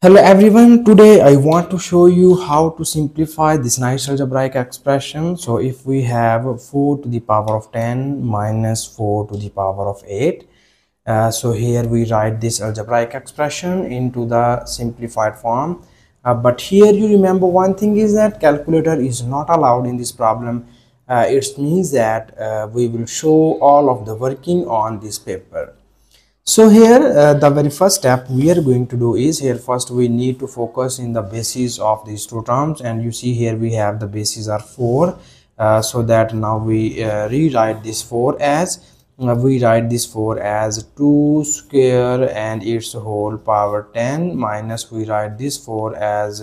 Hello everyone, today I want to show you how to simplify this nice algebraic expression. So if we have 4 to the power of 10 minus 4 to the power of 8, so here we write this algebraic expression into the simplified form. But here you remember one thing is that calculator is not allowed in this problem. It means that we will show all of the working on this paper. So here the very first step we are going to do is, here first we need to focus in the bases of these two terms, and you see here we have the bases are 4, so that now we rewrite this 4 as, we write this 4 as 2 square and its whole power 10 minus we write this 4 as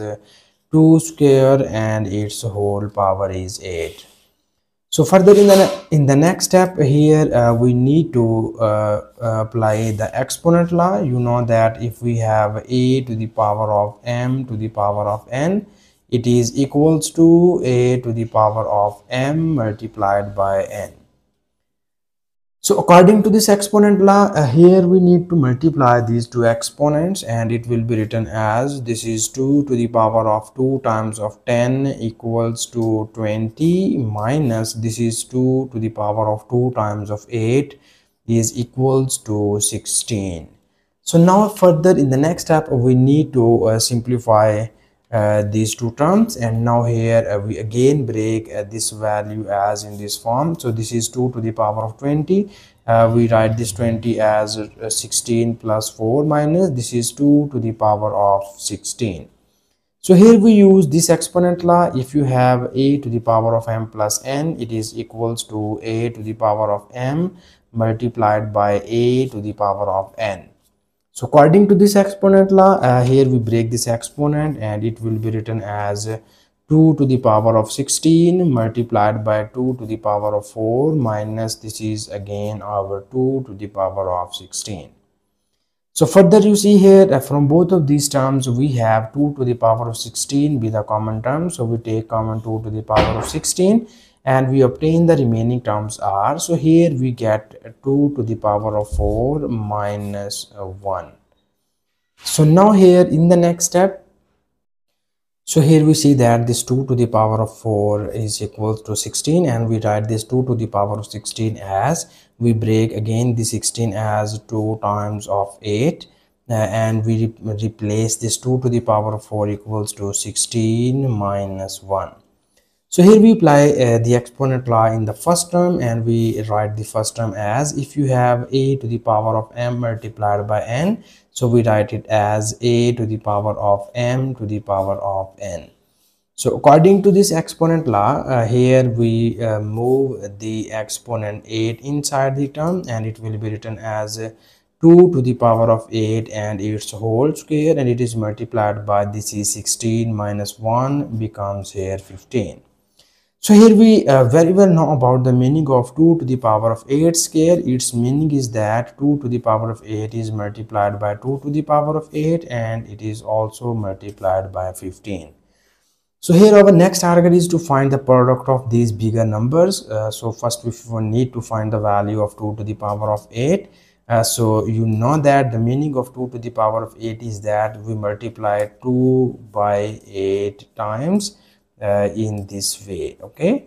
2 square and its whole power is 8. So further in the next step here we need to apply the exponent law. You know that if we have a to the power of m to the power of n, it is equals to a to the power of m multiplied by n. So according to this exponent law, here we need to multiply these two exponents, and it will be written as, this is 2 to the power of 2 times of 10 equals to 20 minus this is 2 to the power of 2 times of 8 is equals to 16. So now further in the next step we need to simplify these two terms, and now here we again break this value as in this form. So this is 2 to the power of 20, we write this 20 as 16 plus 4 minus this is 2 to the power of 16. So here we use this exponent law. If you have a to the power of m plus n, it is equals to a to the power of m multiplied by a to the power of n. So according to this exponent law, here we break this exponent, and it will be written as 2 to the power of 16 multiplied by 2 to the power of 4 minus this is again our 2 to the power of 16. So further you see here from both of these terms we have 2 to the power of 16 be the common term. So we take common 2 to the power of 16 and we obtain the remaining terms are, so here we get 2 to the power of 4 minus 1. So now here in the next step, so here we see that this 2 to the power of 4 is equals to 16, and we write this 2 to the power of 16 as, we break again the 16 as 2 times of 8, and we replace this 2 to the power of 4 equals to 16 minus 1. So here we apply the exponent law in the first term, and we write the first term as, if you have a to the power of m multiplied by n, so we write it as a to the power of m to the power of n. So according to this exponent law, here we move the exponent 8 inside the term, and it will be written as 2 to the power of 8 and its whole square, and it is multiplied by this is 16 minus 1 becomes here 15. So here we very well know about the meaning of 2 to the power of 8 square. Its meaning is that 2 to the power of 8 is multiplied by 2 to the power of 8 and it is also multiplied by 15. So here our next target is to find the product of these bigger numbers. So first we need to find the value of 2 to the power of 8. So you know that the meaning of 2 to the power of 8 is that we multiply 2 by 8 times. In this way, okay.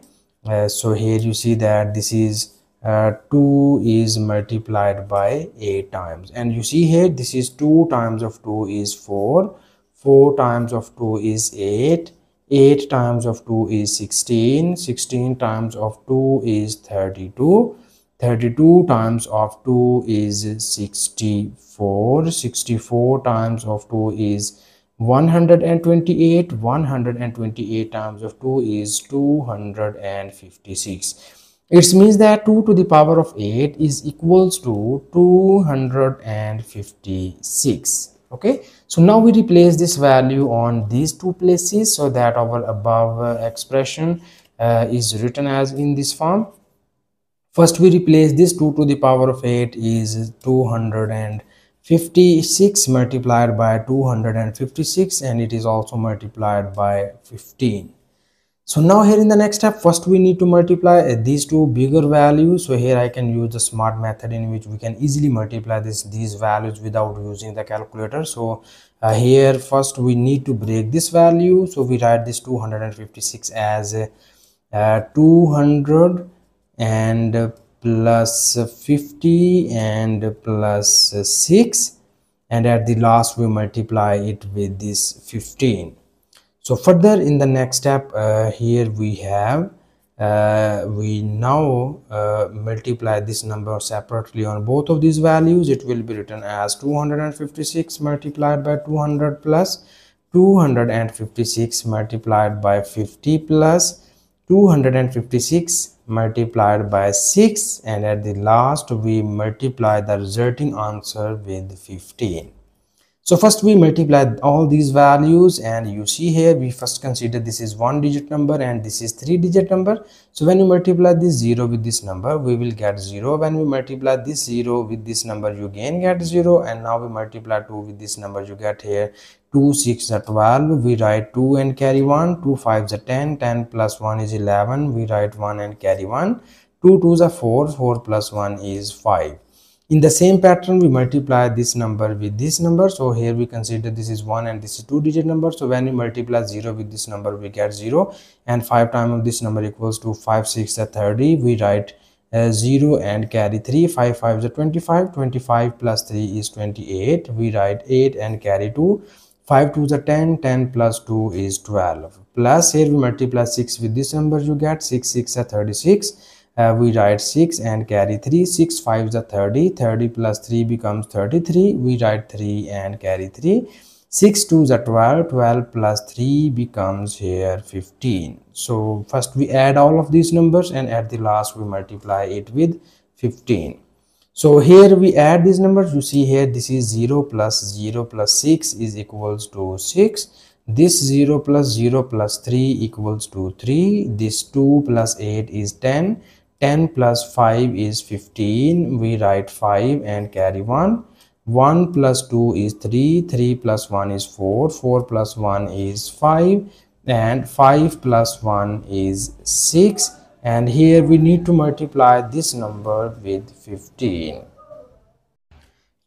So here you see that this is 2 is multiplied by 8 times, and you see here this is 2 times of 2 is 4, 4 times of 2 is 8, 8 times of 2 is 16, 16 times of 2 is 32, 32 times of 2 is 64, 64 times of 2 is 128, 128 times of 2 is 256. It means that 2 to the power of 8 is equals to 256. Okay, so now we replace this value on these two places so that our above expression is written as in this form. First we replace this 2 to the power of 8 is 256 multiplied by 256 and it is also multiplied by 15. So now here in the next step, first we need to multiply these two bigger values. So here I can use the smart method in which we can easily multiply these values without using the calculator. So here first we need to break this value. So we write this 256 as 200 and plus 50 and plus 6, and at the last we multiply it with this 15. So further in the next step, here we have we now multiply this number separately on both of these values. It will be written as 256 multiplied by 200 plus 256 multiplied by 50 plus 256 multiplied by 6, and at the last we multiply the resulting answer with 15. So first we multiply all these values, and you see here we first consider this is one digit number and this is three digit number. So when you multiply this 0 with this number, we will get 0. When we multiply this 0 with this number, you again get 0. And now we multiply 2 with this number, you get here 2, 6 are 12. We write 2 and carry 1. 2, 5 are 10. 10 plus 1 is 11. We write 1 and carry 1. 2, 2s are 4. 4 plus 1 is 5. In the same pattern, we multiply this number with this number. So here we consider this is 1 and this is 2 digit number. So when we multiply 0 with this number, we get 0, and 5 times of this number equals to 5, 6 are 30. We write 0 and carry 3. 5, 5 is 25. 25 plus 3 is 28. We write 8 and carry 2. 5, 2 is 10. 10 plus 2 is 12. Plus here we multiply 6 with this number, you get 6, 6 are 36. We write 6 and carry 3. 6, 5s are 30. 30 plus 3 becomes 33. We write 3 and carry 3. 6, 2s are 12. 12 plus 3 becomes here 15. So first we add all of these numbers, and at the last we multiply it with 15. So here we add these numbers. You see here this is 0 plus 6 is equals to 6. This 0 plus 3 equals to 3. This 2 plus 8 is 10. 10 plus 5 is 15. We write 5 and carry 1. 1 plus 2 is 3. 3 plus 1 is 4. 4 plus 1 is 5. And 5 plus 1 is 6. And here we need to multiply this number with 15.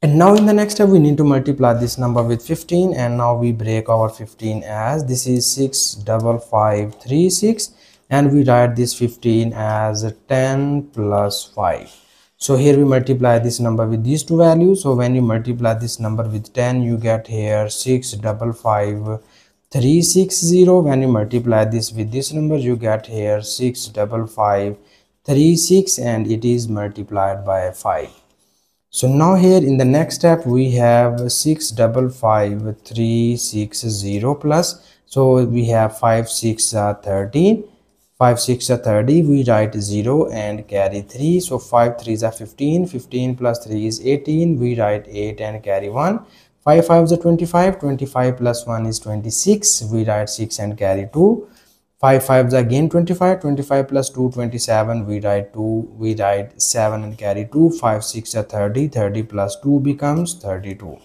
And now in the next step, we need to multiply this number with 15. And now we break our 15 as this is 6, 5, 5, 3, 6. And we write this 15 as 10 plus 5. So here we multiply this number with these two values. So when you multiply this number with 10, you get here 6, 5, 5, 3, 6, 0. When you multiply this with this number, you get here 6, 5, 5, 3, 6, and it is multiplied by 5. So now here in the next step, we have 6, 5, 5, 3, 6, 0 plus. So we have 5, 6 are 13. 5, 6 are 30. We write 0 and carry 3. So 5, 3s are 15. 15 plus 3 is 18. We write 8 and carry 1. 5, 5s are 25. 25 plus 1 is 26. We write 6 and carry 2. 5, 5s are again 25. 25 plus 2, 27. We write 2. We write 7 and carry 2. 5, 6 are 30. 30 plus 2 becomes 32.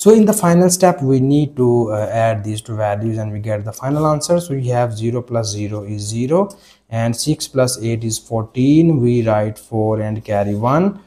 So in the final step, we need to add these two values, and we get the final answer. So we have 0 plus 0 is 0, and 6 plus 8 is 14. We write 4 and carry 1.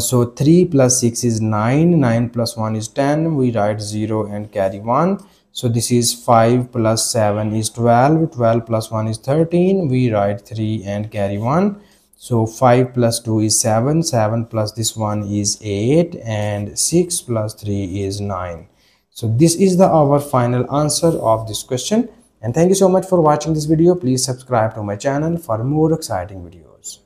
So 3 plus 6 is 9. 9 plus 1 is 10. We write 0 and carry 1. So this is 5 plus 7 is 12. 12 plus 1 is 13. We write 3 and carry 1. So 5 plus 2 is 7, 7 plus this one is 8, and 6 plus 3 is 9. So this is our final answer of this question. And thank you so much for watching this video. Please subscribe to my channel for more exciting videos.